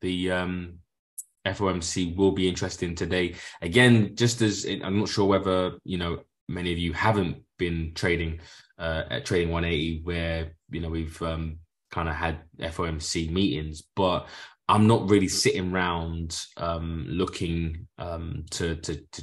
the FOMC will be interesting today. Again, just as I'm not sure whether, you know, many of you haven't been trading at Trading 180, where, you know, we've kind of had FOMC meetings, but I'm not really sitting around looking to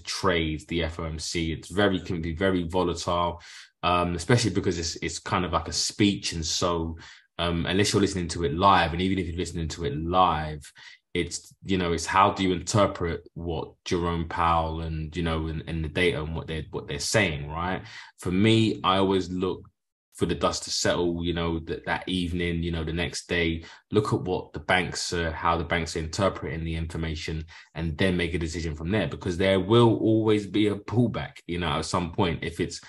trade the FOMC. It's can be very volatile, especially because it's kind of like a speech. And so unless you're listening to it live, and even if you're listening to it live, it's, you know, it's how do you interpret what Jerome Powell and, you know, and the data and what they're saying, right? For me, I always look for the dust to settle, you know, that evening, you know, the next day, look at what the banks are, how the banks are interpreting the information, and then make a decision from there, because there will always be a pullback, you know, at some point. If it's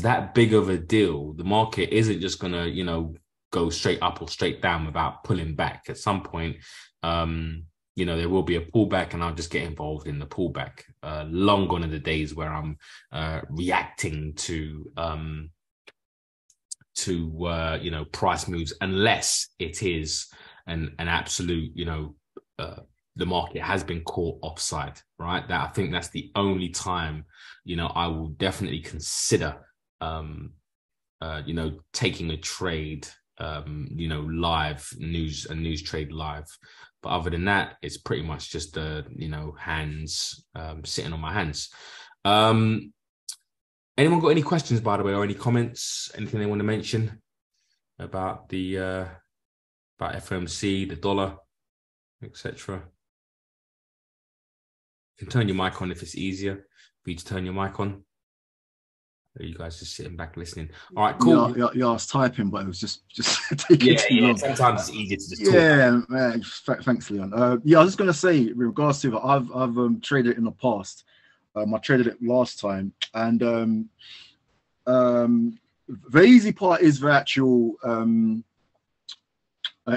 that big of a deal, the market isn't just going to, you know, go straight up or straight down without pulling back. At some point, you know, there will be a pullback, and I'll just get involved in the pullback. Long gone are the days where I'm reacting to you know, price moves, unless it is an absolute, you know, the market has been caught offside, right? That, I think that's the only time, you know, I will definitely consider you know, taking a trade, you know, live news trade live. But other than that, it's pretty much just the, you know, hands, sitting on my hands. Anyone got any questions, by the way, or any comments, anything they want to mention about the about FOMC, the dollar, etc.? You can turn your mic on if it's easier for you to turn your mic on. Are you guys just sitting back listening? All right, cool. Yeah, I was typing, but it was just taking too long. Sometimes it's easier to just talk. Yeah, man, thanks, Leon. Yeah, I was just going to say, with regards to that, I've traded in the past. I traded it last time, and the easy part is the actual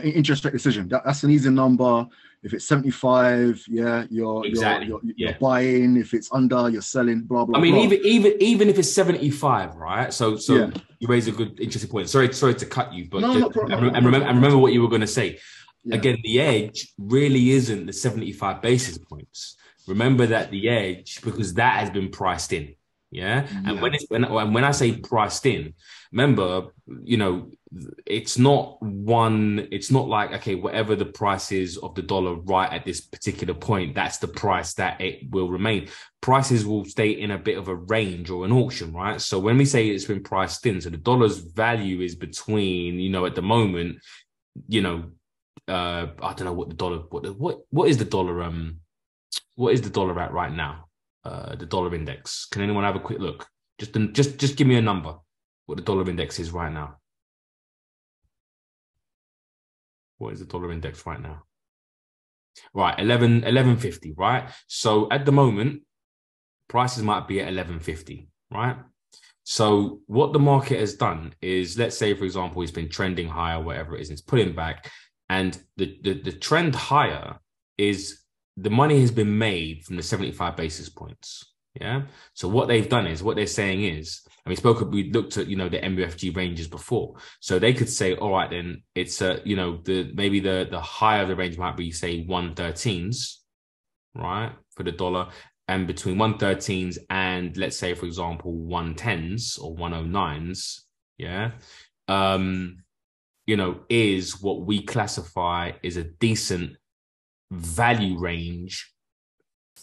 interest rate decision. That's an easy number. If it's 75, yeah, you're buying. If it's under, you're selling. Blah blah. I mean, blah. even if it's 75, right? So yeah. You raise a good interesting point. Sorry to cut you, but no, just, remember what you were going to say. Yeah. Again, the edge really isn't the 75 basis points. Remember that the edge, because that has been priced in. Yeah. And when I say priced in, remember, you know, it's not like, okay, whatever the price is of the dollar right at this particular point, that's the price that it will remain. Prices will stay in a bit of a range or an auction, right? So when we say it's been priced in, so the dollar's value is between, you know, at the moment, you know, I don't know what the dollar, what is the dollar, what is the dollar at right now? The dollar index. Can anyone have a quick look? Just give me a number. What the dollar index is right now? What is the dollar index right now? Right, 11.50. Right. So at the moment, prices might be at 11.50. Right. So what the market has done is, let's say, for example, it's been trending higher, whatever it is, and it's pulling back, and the trend higher is, the money has been made from the 75 basis points. Yeah. So what they've done is, what they're saying is, and we looked at, you know, the MUFG ranges before. So they could say, all right, then it's you know, maybe the higher the range might be, say 113s, right, for the dollar, and between 113s and, let's say, for example, 110s or 109s. Yeah. You know, is what we classify as a decent value range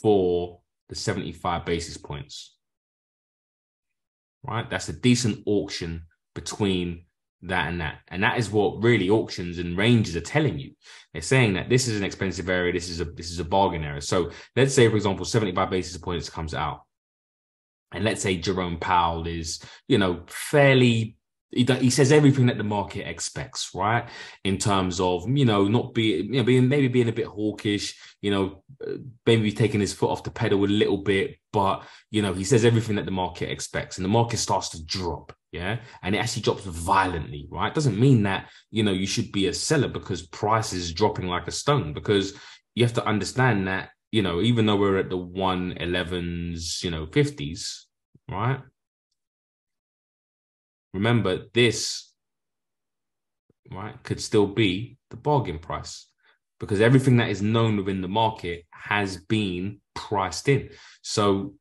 for the 75 basis points, right? That's a decent auction between that and that. And that is what really auctions and ranges are telling you. They're saying that this is an expensive area. This is a bargain area. So let's say, for example, 75 basis points comes out. And let's say Jerome Powell is, you know, fairly, he says everything that the market expects, right? In terms of, you know, not being, you know, maybe being a bit hawkish, you know, maybe taking his foot off the pedal a little bit, but, you know, he says everything that the market expects, and the market starts to drop. Yeah. And it actually drops violently, right? Doesn't mean that, you know, you should be a seller because price is dropping like a stone, because you have to understand that, you know, even though we're at the 111s, you know, 50s, right? Remember, this, right, could still be the bargain price. because everything that is known within the market has been priced in. So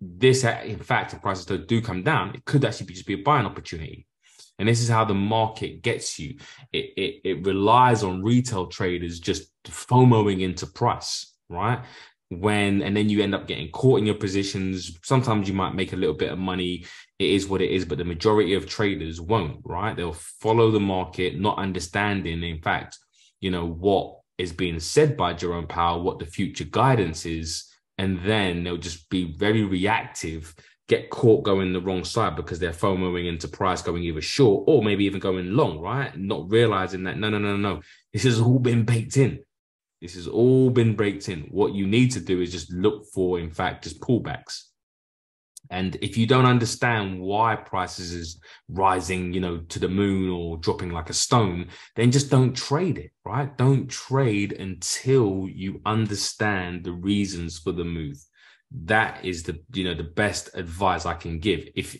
this, in fact, if prices do come down, it could actually just be a buying opportunity. And this is how the market gets you. It relies on retail traders just FOMOing into price, right? And then you end up getting caught in your positions. Sometimes you might make a little bit of money. It is what it is, but the majority of traders won't, right? They'll follow the market, not understanding, in fact, you know, what is being said by Jerome Powell, what the future guidance is, and then they'll just be very reactive, get caught going the wrong side because they're FOMOing into price, going either short or maybe even going long, right? Not realizing that, no, this has all been baked in. This has all been baked in. What you need to do is just look for, in fact, just pullbacks. And if you don't understand why prices is rising, you know, to the moon or dropping like a stone, then just don't trade it, right? Don't trade until you understand the reasons for the move. That is the, you know, the best advice I can give. If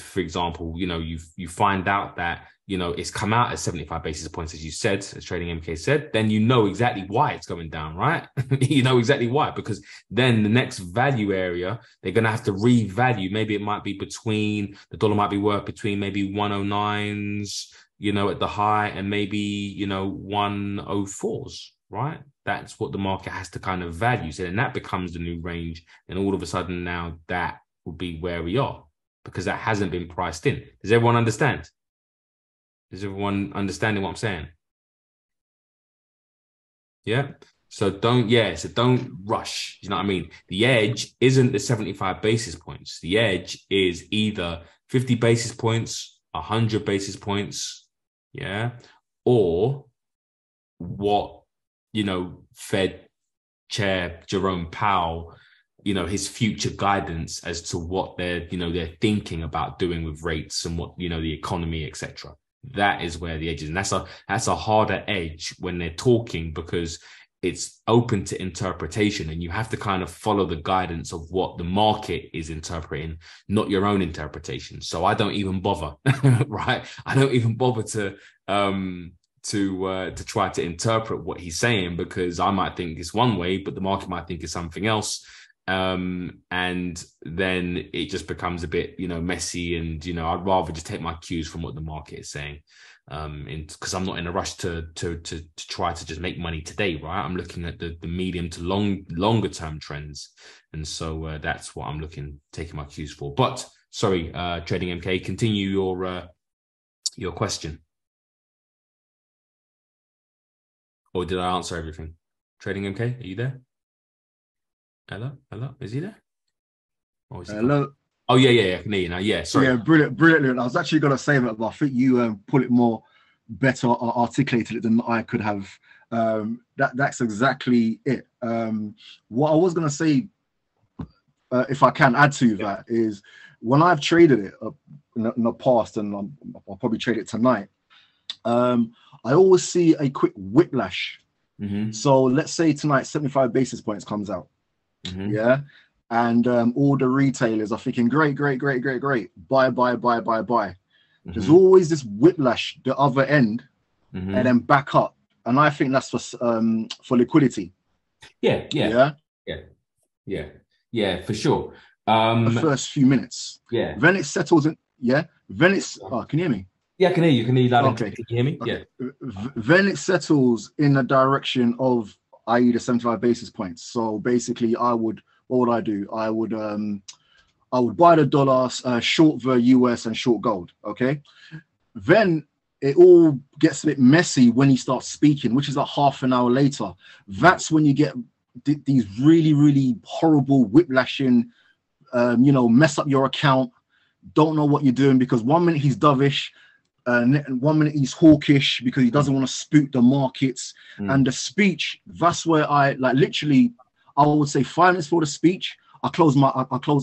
for example, you know, you find out that, you know, it's come out at 75 basis points, as you said, as Trading MK said, then you know exactly why it's going down, right? You know exactly why, because then the next value area, they're going to have to revalue. Maybe it might be between, the dollar might be worth between maybe 109s, you know, at the high, and maybe, you know, 104s, right? That's what the market has to kind of value. So then that becomes the new range. And all of a sudden now that will be where we are, because that hasn't been priced in. Does everyone understand? Is everyone understanding what I'm saying? Yeah. So don't rush. You know what I mean? The edge isn't the 75 basis points. The edge is either 50 basis points, 100 basis points. Yeah. Or what, you know, Fed Chair Jerome Powell, you know, his future guidance as to what they're, you know, they're thinking about doing with rates and what, you know, the economy, etc. That is where the edge is. And that's a harder edge when they're talking, because it's open to interpretation and you have to kind of follow the guidance of what the market is interpreting, not your own interpretation. So I don't even bother, right? I don't even bother to try to interpret what he's saying, because I might think it's one way, but the market might think it's something else. And then it just becomes a bit, you know, messy. And, you know, I'd rather just take my cues from what the market is saying, because I'm not in a rush to try to just make money today, right? I'm looking at the medium to longer term trends. And so that's what I'm taking my cues for. But sorry, Trading MK, continue your question. Or did I answer everything? Trading MK, are you there? Hello, is he there? Or is he hello. Gone? Oh yeah, I can hear you now. Yeah, sorry. Yeah, brilliant. I was actually going to say that, but I think you put it better articulated it than I could have. That's exactly it. What I was going to say, if I can add to that, is when I've traded it in the past, and I'll probably trade it tonight. I always see a quick whiplash. Mm-hmm. So let's say tonight 75 basis points comes out. Mm-hmm. Yeah. And all the retailers are thinking, great. Buy. Mm-hmm. There's always this whiplash, the other end, mm-hmm. and then back up. And I think that's for liquidity. Yeah, for sure. The first few minutes. Yeah. Then it settles in. Yeah. Then it's, oh, can you hear me? Yeah, I can hear you. Can you, okay. Can you hear me? Okay. Yeah. Then it settles in the direction of, i.e., the 75 basis points. So basically, I would buy the dollars, short the US, and short gold. Okay. Then it all gets a bit messy when he starts speaking, which is like half an hour later. That's when you get these really, really horrible whiplashing, you know, mess up your account. Don't know what you're doing, because one minute he's dovish. And 1 minute he's hawkish because he doesn't want to spook the markets. Mm. And the speech, that's where I, like, literally, I would say 5 minutes for the speech, I close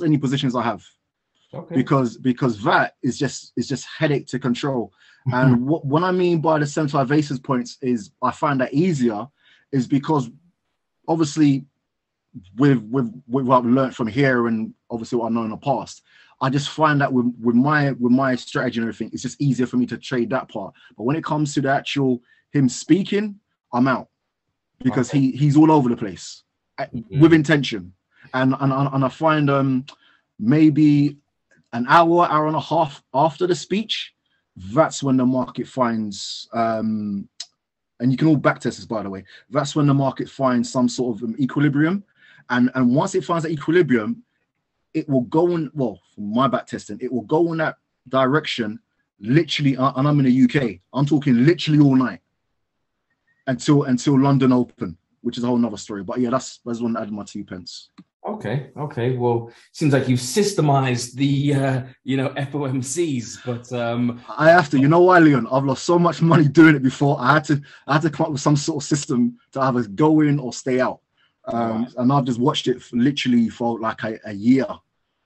any positions I have. Okay. Because that is just headache to control. And what I mean by the 75 basis points is I find that easier, is because obviously with what I've learned from here and obviously what I know in the past, I just find that with my strategy and everything, it's just easier for me to trade that part. But when it comes to the actual him speaking, I'm out, because he's all over the place with intention. And I find maybe an hour, hour and a half after the speech, that's when the market finds, and you can all backtest this, by the way, that's when the market finds some sort of equilibrium. And once it finds that equilibrium, it will go on, well, from my backtesting, it will go in that direction literally, and I'm in the UK, I'm talking literally all night until London Open, which is a whole nother story. But yeah, that's one that added my 2p. Okay. Well, seems like you've systemized the, FOMCs, but... I have to, you know why, Leon? I've lost so much money doing it before. I had to come up with some sort of system to either go in or stay out. And I've just watched it for like a year.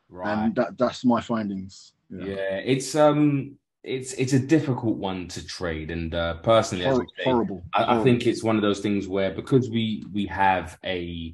Right. And that's my findings. Yeah. It's a difficult one to trade, and personally, horrible. I think it's one of those things where, because we have a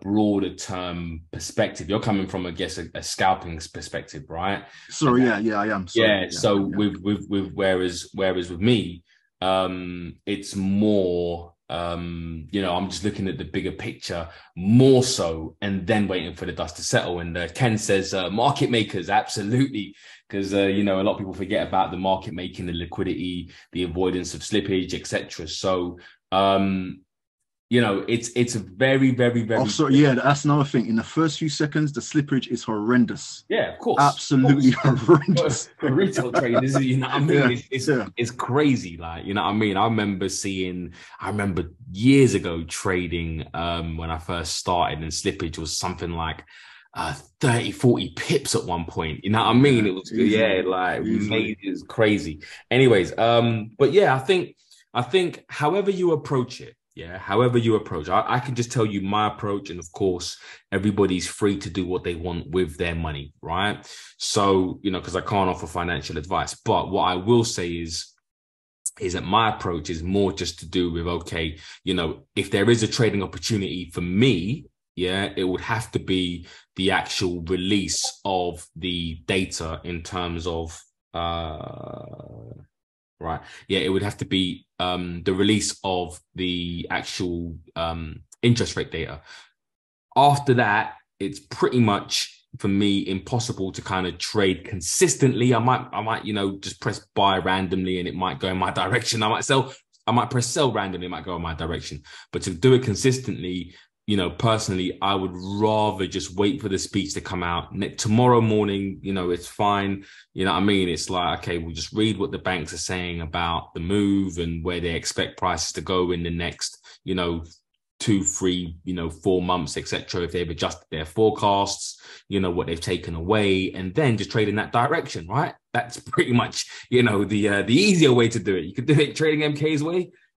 broader term perspective. You're coming from, I guess, a scalping perspective, right? Sorry, yeah, I am. Sorry. Yeah. With whereas with me, it's more. I'm just looking at the bigger picture more so, and then waiting for the dust to settle. And Ken says, market makers, absolutely. Because, a lot of people forget about the market making, the liquidity, the avoidance of slippage, etc. So, it's a very, very, very... that's another thing. In the first few seconds, the slippage is horrendous. Yeah, of course. Absolutely horrendous. For retail traders, it's crazy. Like, you know what I mean? I remember years ago trading when I first started, and slippage was something like 30, 40 pips at one point. You know what I mean? It was, it was crazy. Anyways, but yeah, I think however you approach it, I can just tell you my approach, and of course, everybody's free to do what they want with their money, right? So, because I can't offer financial advice, but what I will say is that my approach is more just to do with, if there is a trading opportunity for me, it would have to be the actual release of the data in terms of, it would have to be the release of the actual interest rate data. After that, it's pretty much, for me, impossible to kind of trade consistently. I might, just press buy randomly and it might go in my direction. I might press sell randomly, it might go in my direction. But to do it consistently, personally, I would rather just wait for the speech to come out tomorrow morning. It's fine. You know what I mean? It's like, okay, we'll just read what the banks are saying about the move and where they expect prices to go in the next, 2, 3, 4 months, etc. If they've adjusted their forecasts, what they've taken away, and then just trade in that direction, right? That's pretty much, the easier way to do it. You could do it Trading MK's way.